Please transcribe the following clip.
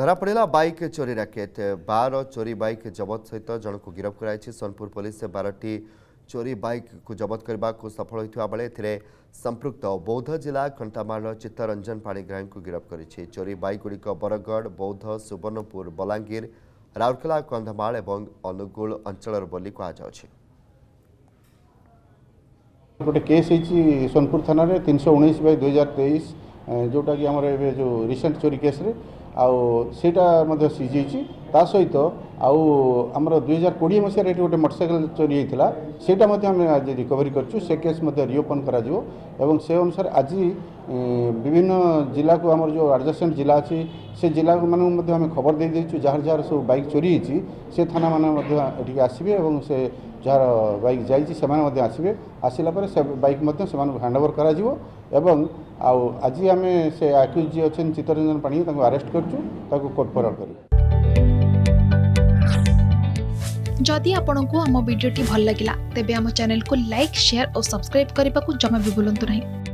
धरा पड़ा बैक चोरी राकेट 12 चोरी बैक जबत सहित जनक गिरफ कर सोनपुर पुलिस 12टी चोरी बैक को जबत करने को सफल होता बेले संपृक्त बौद्ध जिला कंटामाड़ चित्तरंजन पाणीग्राही को गिरफ कर चोरी बैक गुड़िक बरगढ़ बौद्ध सुवर्णपुर बलांगीर राउरकेला कंधमाल और अनुगुल अंचल बोली कहुच्छे। गोटे केस होती सोनपुर थाना 319/2023 जोटा कि आमर ए जो रिसेंट चोरी केस रे आईटा सीझी ता सहित आउ आमर 2020 मसीह गोटे मोटरसाइकेल चोरी होता से आज रिकवरी करछु से केस रिओपन करा जिवो एवं से अनुसार आज विभिन्न जिला को आमर जो एडजेसेंट जिला अच्छी से जिला मानू खबर दे देछु जार जार सब बाइक चोरी होती से थाना माने आसबे और से जार बाइक जाने आसबे आसला से बाइक हैंडओवर करा जिवो एवं आज आम से आक्यूज जी अच्छे चित्तरंजन पाणी आरेस्ट करछु कोर्ट फरवर्ड कर। जदि आपंक आम भिडी भल लगा तेब आम चैनल को लाइक, शेयर और सब्सक्राइब करने को जमा भी भूलु नहीं।